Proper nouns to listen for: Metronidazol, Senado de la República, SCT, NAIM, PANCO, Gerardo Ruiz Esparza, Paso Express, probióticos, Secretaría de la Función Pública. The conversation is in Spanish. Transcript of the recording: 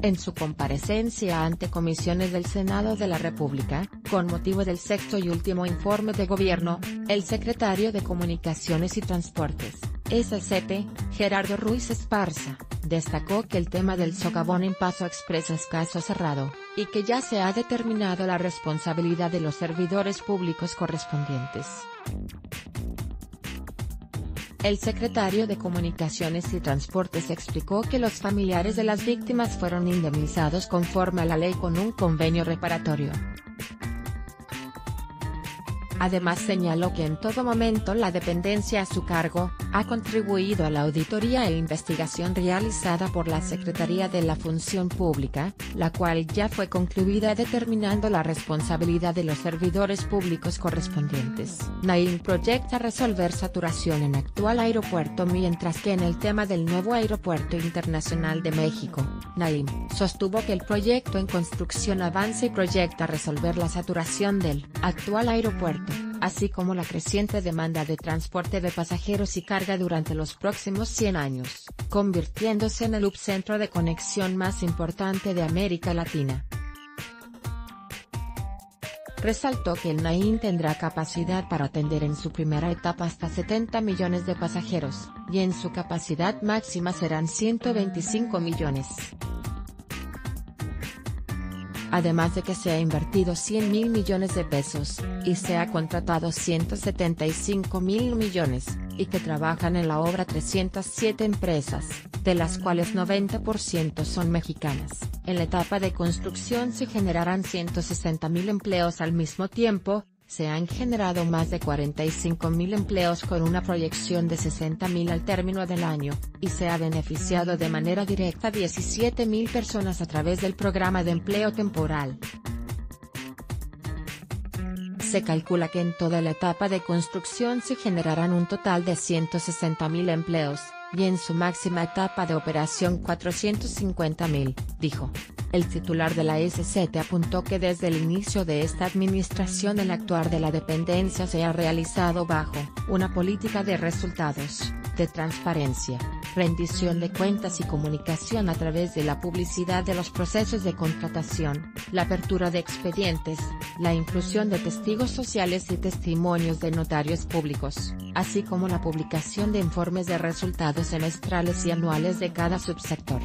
En su comparecencia ante comisiones del Senado de la República, con motivo del sexto y último informe de gobierno, el secretario de Comunicaciones y Transportes, SCT, Gerardo Ruiz Esparza, destacó que el tema del socavón en Paso Express es caso cerrado, y que ya se ha determinado la responsabilidad de los servidores públicos correspondientes. El secretario de Comunicaciones y Transportes explicó que los familiares de las víctimas fueron indemnizados conforme a la ley con un convenio reparatorio. Además señaló que en todo momento la dependencia a su cargo ha contribuido a la auditoría e investigación realizada por la Secretaría de la Función Pública, la cual ya fue concluida determinando la responsabilidad de los servidores públicos correspondientes. NAIM proyecta resolver saturación en actual aeropuerto, mientras que en el tema del nuevo Aeropuerto Internacional de México, NAIM sostuvo que el proyecto en construcción avanza y proyecta resolver la saturación del actual aeropuerto, así como la creciente demanda de transporte de pasajeros y carga durante los próximos 100 años, convirtiéndose en el hub centro de conexión más importante de América Latina. Resaltó que el NAIM tendrá capacidad para atender en su primera etapa hasta 70 millones de pasajeros, y en su capacidad máxima serán 125 millones. Además de que se ha invertido 100.000 millones de pesos, y se ha contratado 175.000 millones, y que trabajan en la obra 307 empresas, de las cuales 90% son mexicanas. En la etapa de construcción se generarán 160.000 empleos al mismo tiempo. Se han generado más de 45.000 empleos con una proyección de 60.000 al término del año, y se ha beneficiado de manera directa a 17.000 personas a través del programa de empleo temporal. Se calcula que en toda la etapa de construcción se generarán un total de 160.000 empleos, y en su máxima etapa de operación 450.000, dijo. El titular de la SCT apuntó que desde el inicio de esta administración el actuar de la dependencia se ha realizado bajo una política de resultados, de transparencia, rendición de cuentas y comunicación a través de la publicidad de los procesos de contratación, la apertura de expedientes, la inclusión de testigos sociales y testimonios de notarios públicos, así como la publicación de informes de resultados semestrales y anuales de cada subsector.